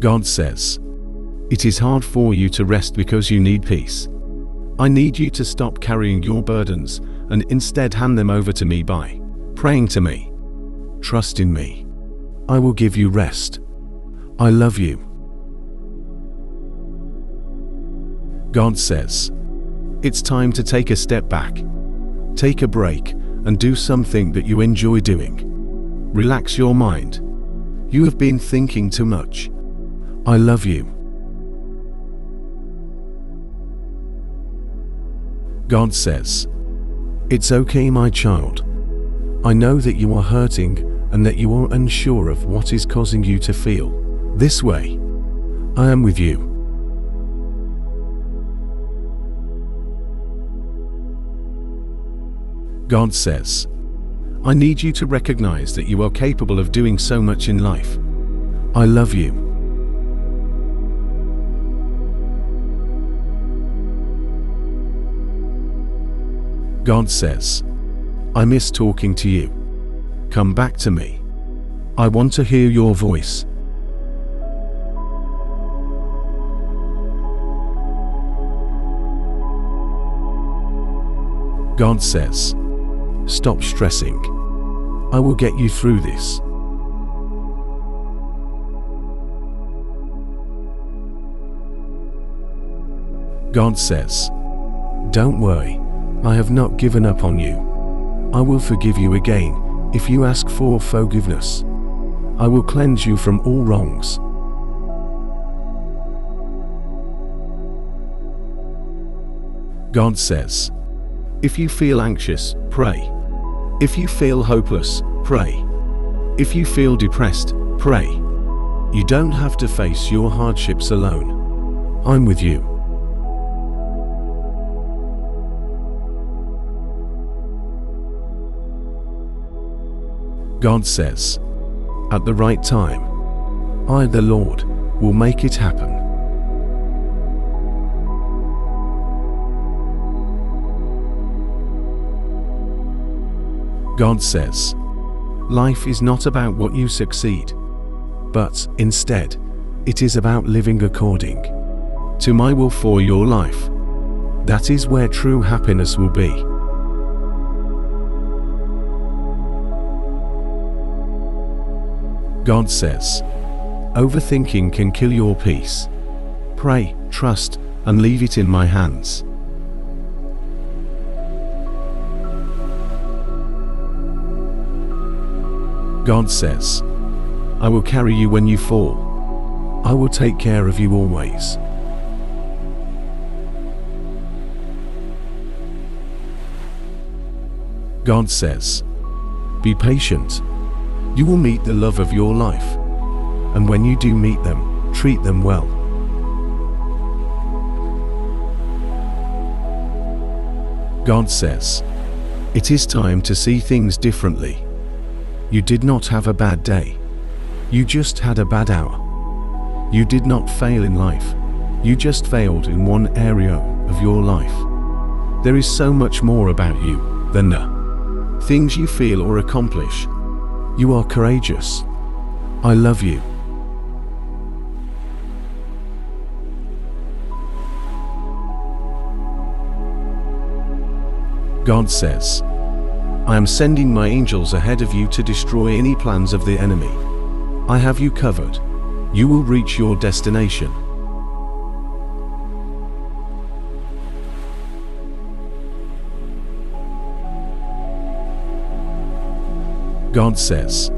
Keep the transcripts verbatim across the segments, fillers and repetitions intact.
God says, "It is hard for you to rest because you need peace. I need you to stop carrying your burdens and instead hand them over to me by praying to me. Trust in me. I will give you rest. I love you." God says, "It's time to take a step back. Take a break and do something that you enjoy doing. Relax your mind. You have been thinking too much. I love you." God says, "It's okay, my child. I know that you are hurting and that you are unsure of what is causing you to feel this way. I am with you." God says, "I need you to recognize that you are capable of doing so much in life. I love you." God says, "I miss talking to you. Come back to me. I want to hear your voice." God says, "Stop stressing. I will get you through this." God says, "Don't worry, I have not given up on you. I will forgive you again if you ask for forgiveness. I will cleanse you from all wrongs." God says, "If you feel anxious, pray. If you feel hopeless, pray. If you feel depressed, pray. You don't have to face your hardships alone. I'm with you." God says, "At the right time, I, the Lord, will make it happen." God says, "Life is not about what you succeed, but instead, it is about living according to my will for your life. That is where true happiness will be." God says, "Overthinking can kill your peace. Pray, trust, and leave it in my hands." God says, "I will carry you when you fall. I will take care of you always." God says, "Be patient. You will meet the love of your life, and when you do meet them, treat them well." God says, "It is time to see things differently. You did not have a bad day. You just had a bad hour. You did not fail in life. You just failed in one area of your life. There is so much more about you than the things you feel or accomplish. You are courageous. I love you." God says, "I am sending my angels ahead of you to destroy any plans of the enemy. I have you covered. You will reach your destination." God says,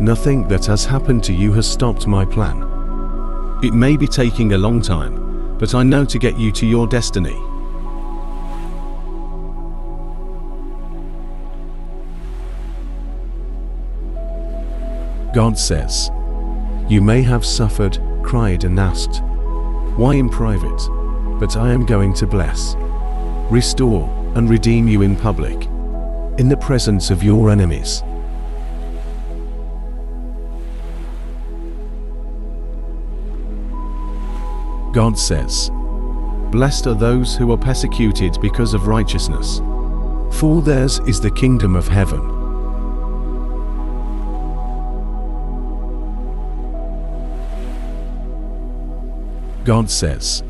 "Nothing that has happened to you has stopped my plan. It may be taking a long time, but I know to get you to your destiny." God says, "You may have suffered, cried and asked, why in private, but I am going to bless, restore and redeem you in public, in the presence of your enemies." God says, "Blessed are those who are persecuted because of righteousness, for theirs is the kingdom of heaven." God says,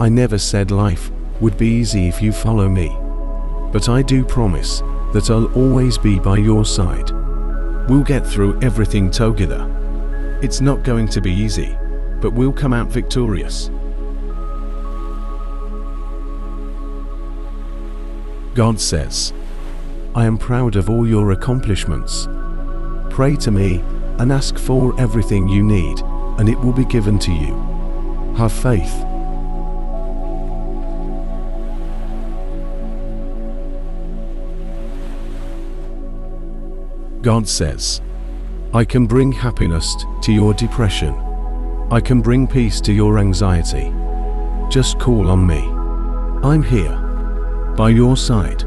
"I never said life would be easy if you follow me, but I do promise that I'll always be by your side. We'll get through everything together. It's not going to be easy, but we'll come out victorious." God says, "I am proud of all your accomplishments. Pray to me and ask for everything you need, and it will be given to you. Have faith." God says, "I can bring happiness to your depression. I can bring peace to your anxiety. Just call on me. I'm here, by your side.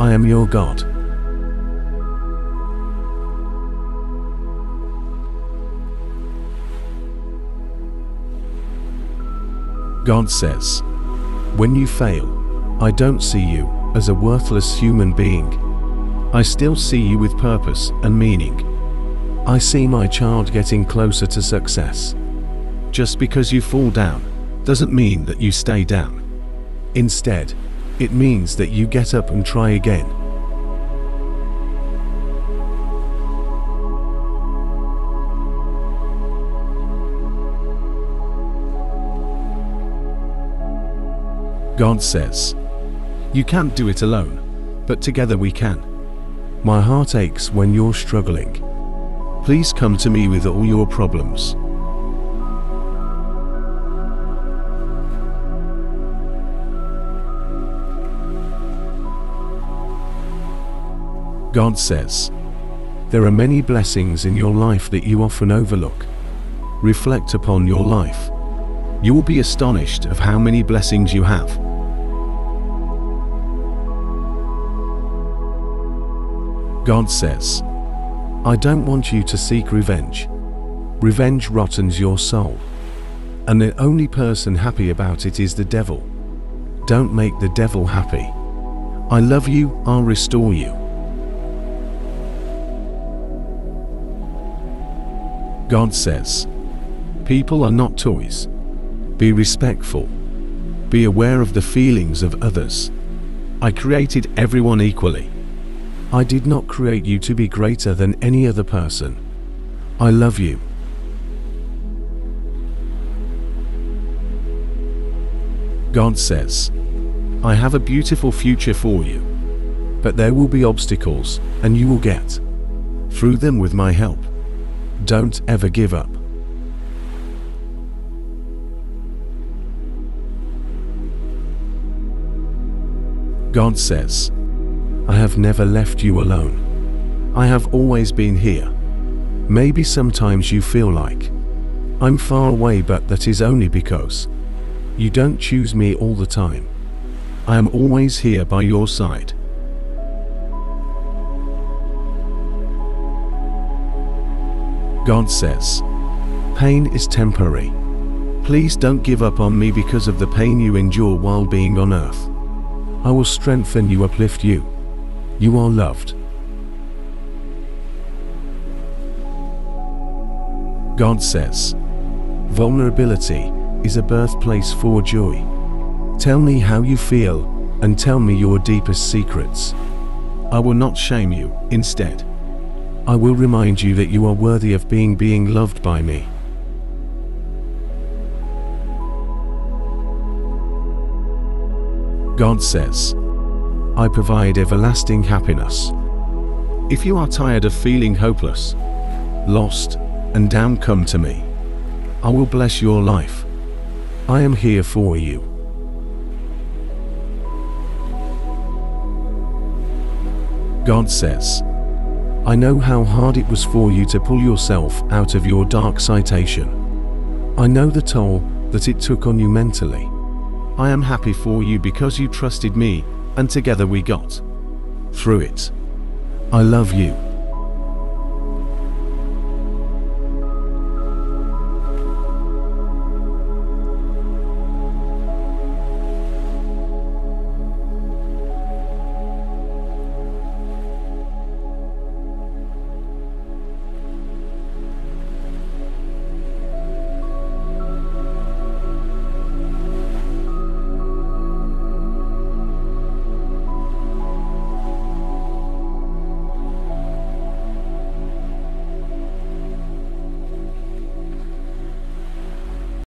I am your God." God says, "When you fail, I don't see you as a worthless human being. I still see you with purpose and meaning. I see my child getting closer to success. Just because you fall down doesn't mean that you stay down. Instead, it means that you get up and try again." God says, "You can't do it alone, but together we can. My heart aches when you're struggling. Please come to me with all your problems." God says, "There are many blessings in your life that you often overlook. Reflect upon your life. You will be astonished of how many blessings you have." God says, "I don't want you to seek revenge. Revenge rottens your soul, and the only person happy about it is the devil. Don't make the devil happy. I love you, I'll restore you." God says, "People are not toys. Be respectful. Be aware of the feelings of others. I created everyone equally. I did not create you to be greater than any other person. I love you." God says, "I have a beautiful future for you, but there will be obstacles, and you will get through them with my help. Don't ever give up." God says, "I have never left you alone. I have always been here. Maybe sometimes you feel like I'm far away, but that is only because you don't choose me all the time. I am always here by your side." God says, "Pain is temporary. Please don't give up on me because of the pain you endure while being on earth. I will strengthen you, uplift you. You are loved." God says, "Vulnerability is a birthplace for joy. Tell me how you feel and tell me your deepest secrets. I will not shame you. Instead, I will remind you that you are worthy of being being loved by me." God says, "I provide everlasting happiness. If you are tired of feeling hopeless, lost, and down, come to me. I will bless your life. I am here for you." God says, "I know how hard it was for you to pull yourself out of your dark situation. I know the toll that it took on you mentally. I am happy for you because you trusted me, and together we got through it. I love you."